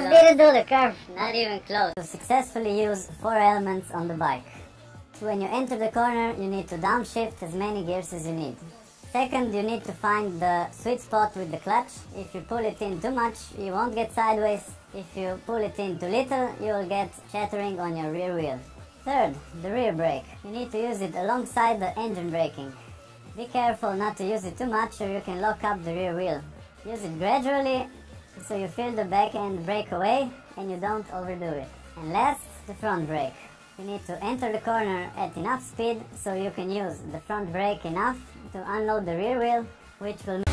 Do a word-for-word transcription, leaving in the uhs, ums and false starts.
curve, no. Didn't do the curve, not even close. To successfully use four elements on the bike. When you enter the corner, you need to downshift as many gears as you need. Second, you need to find the sweet spot with the clutch. If you pull it in too much, you won't get sideways. If you pull it in too little, you will get shattering on your rear wheel. Third, the rear brake. You need to use it alongside the engine braking. Be careful not to use it too much or you can lock up the rear wheel. Use it gradually so you feel the back end break away and you don't overdo it. And last, the front brake. You need to enter the corner at enough speed so you can use the front brake enough to unload the rear wheel, which will